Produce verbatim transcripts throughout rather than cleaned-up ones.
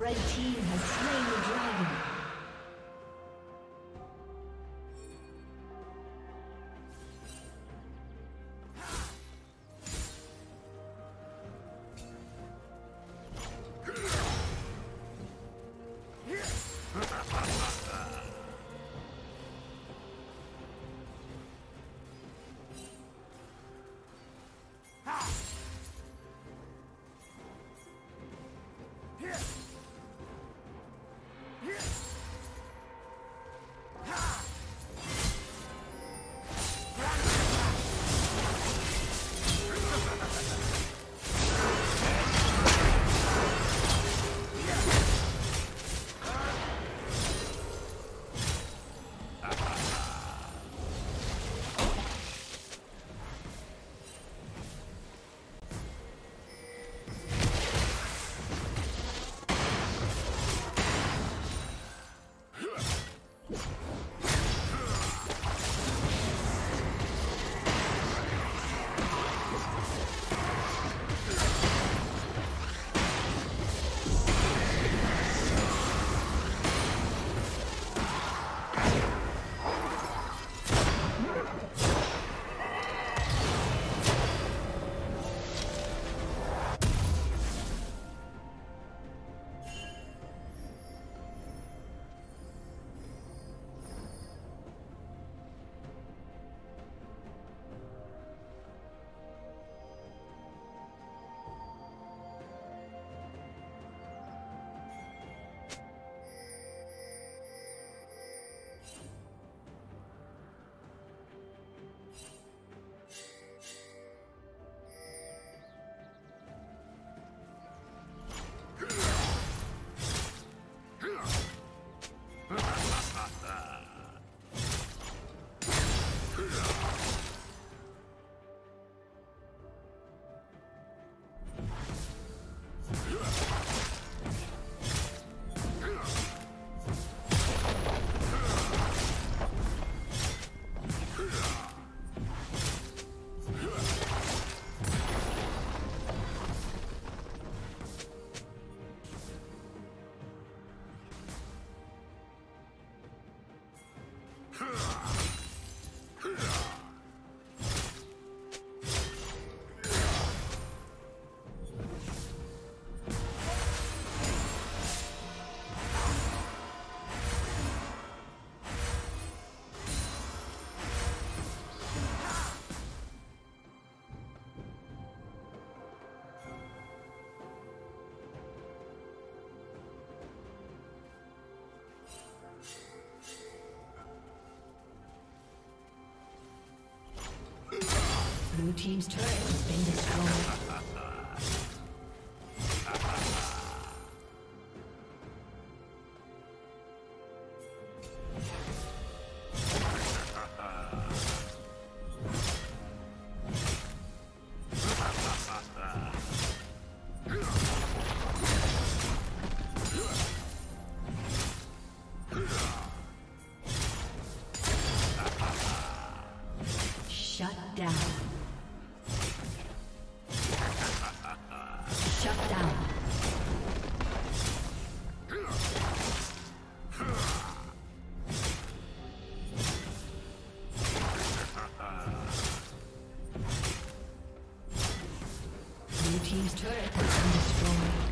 Red team has slain the dragon. Blue team's turret has been destroyed. Team's turret has been destroyed.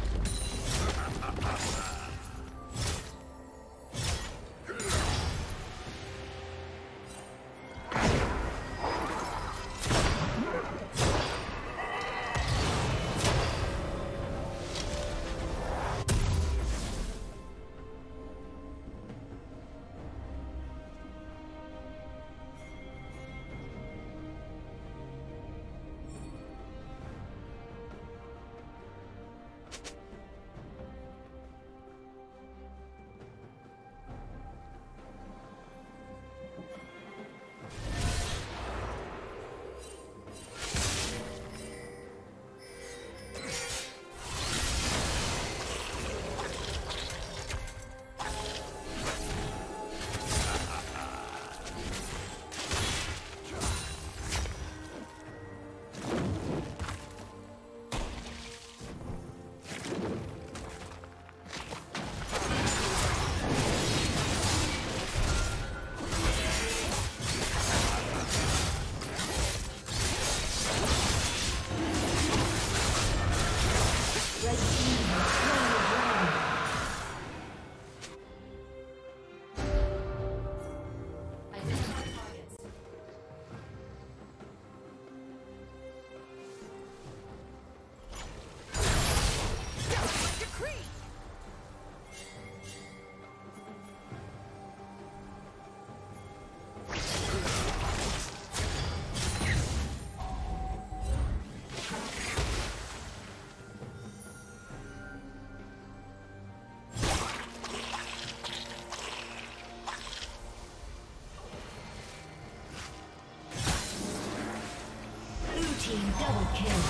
Double kill.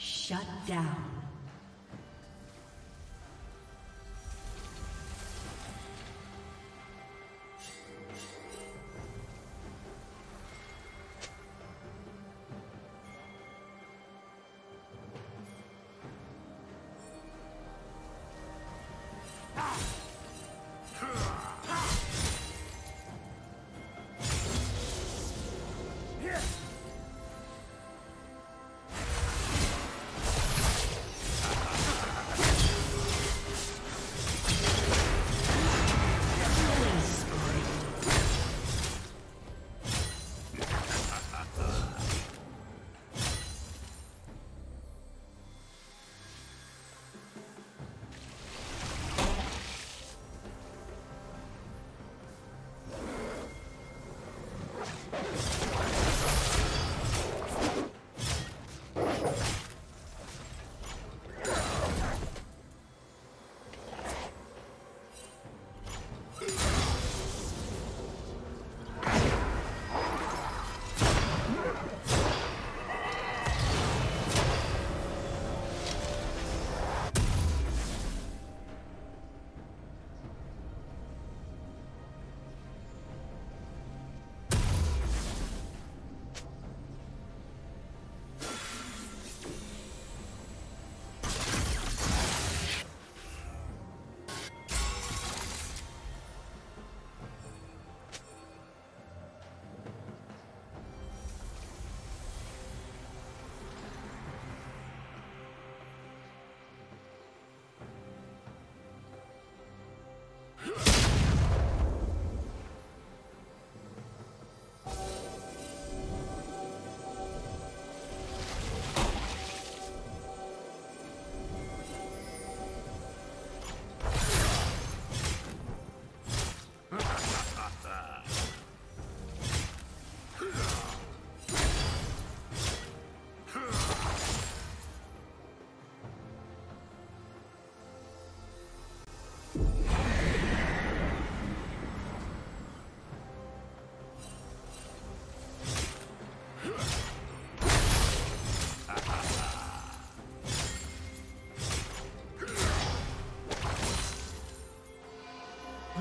Shut down.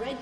Red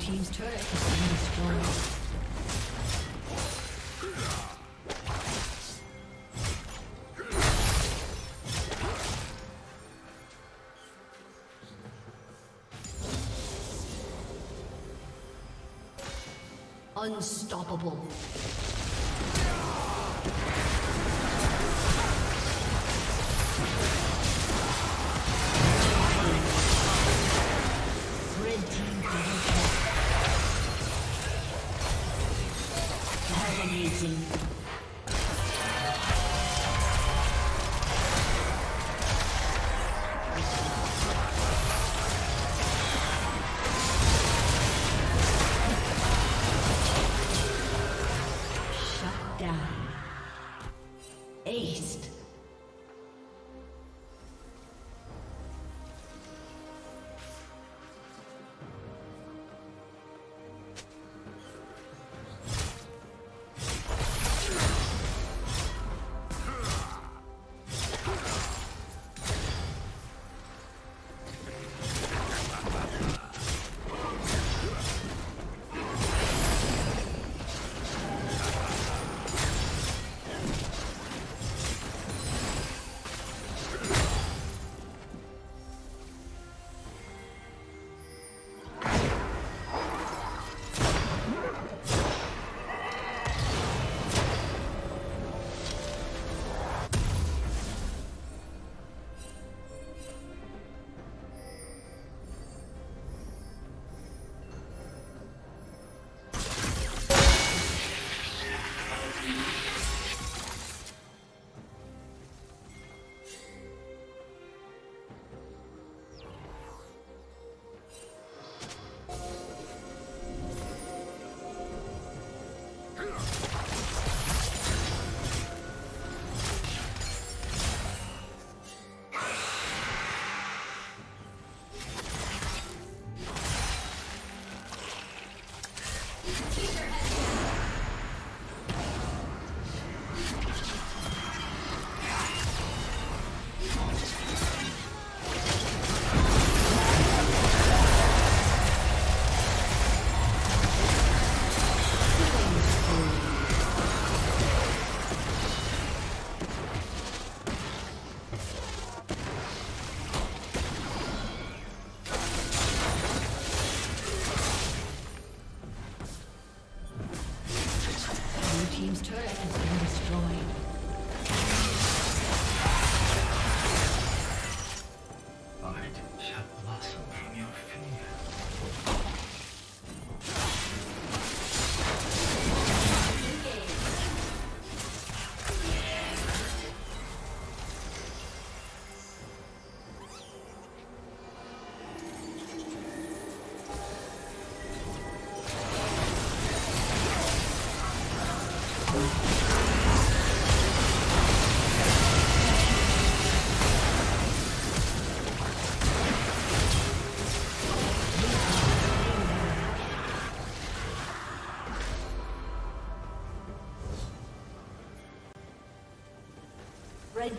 Team's turret has been destroyed. Unstoppable. Red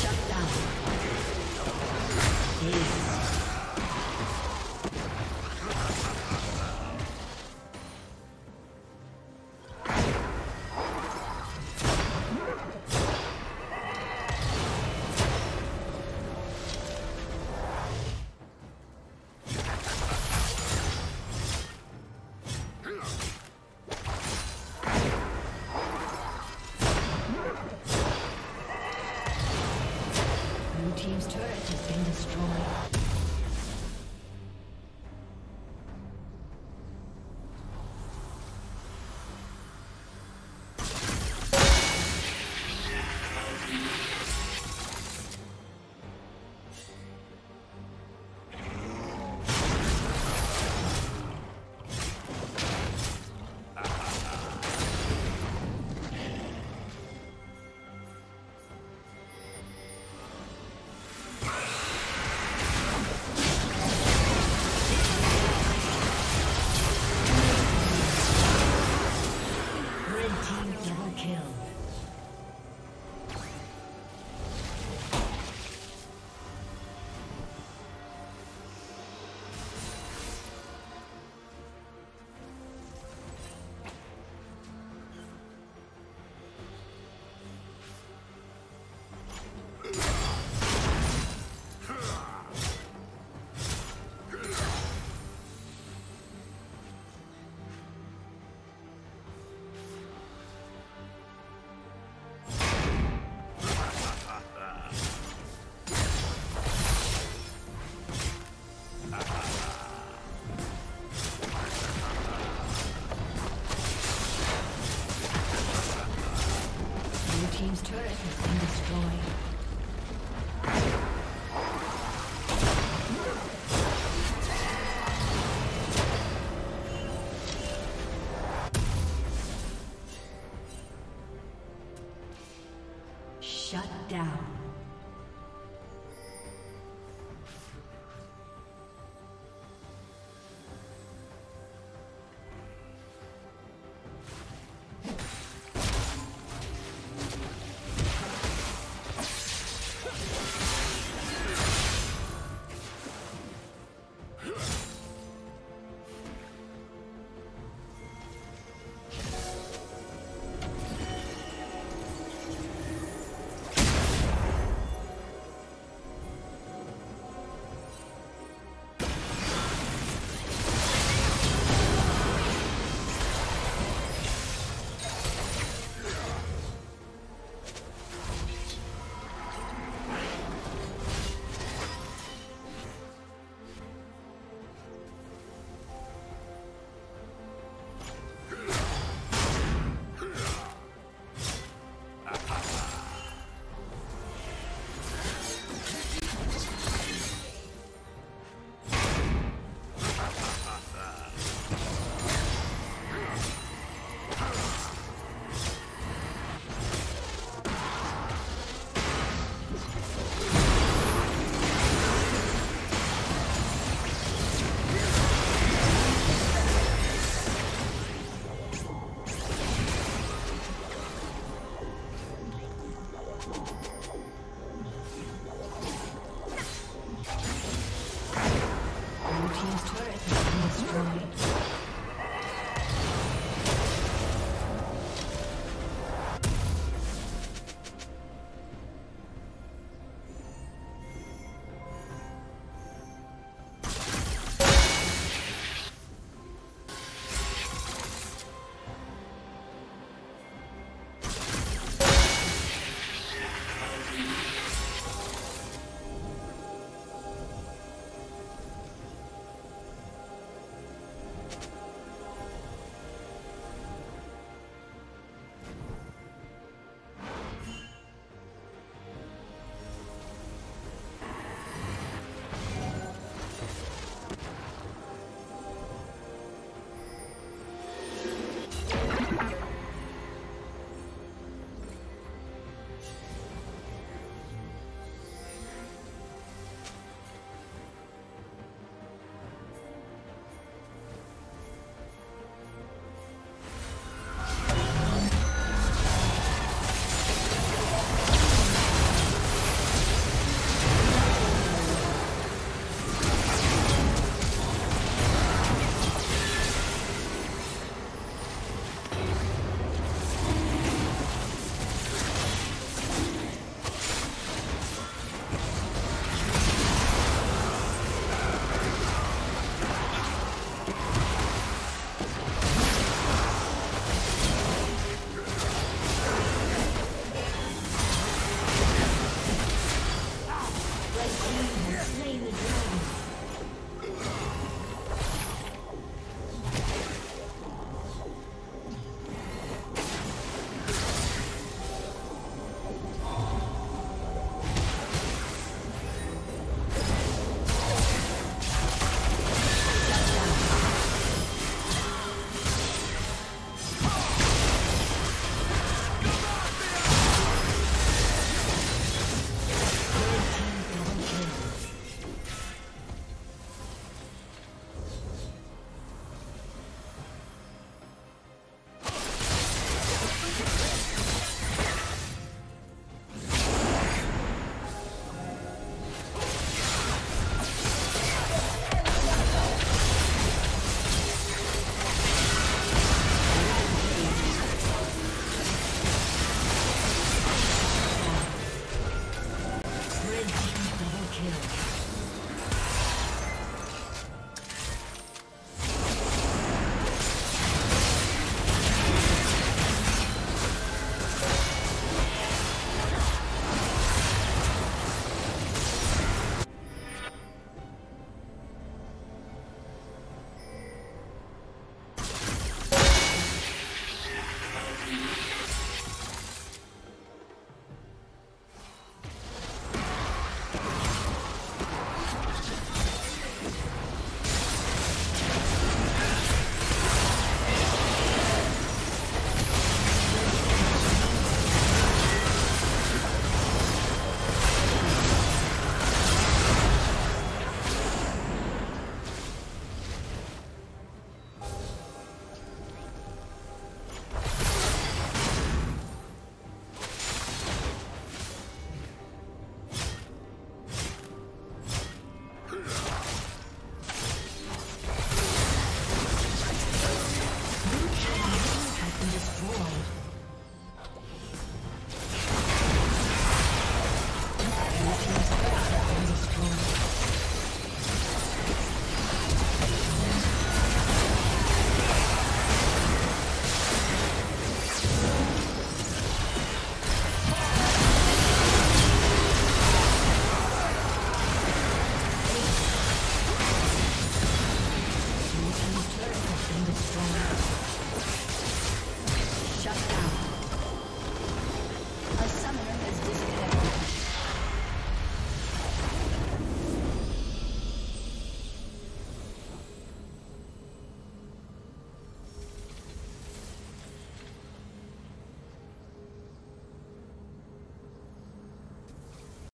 Shut down. Team's turret has been destroyed. Shut down.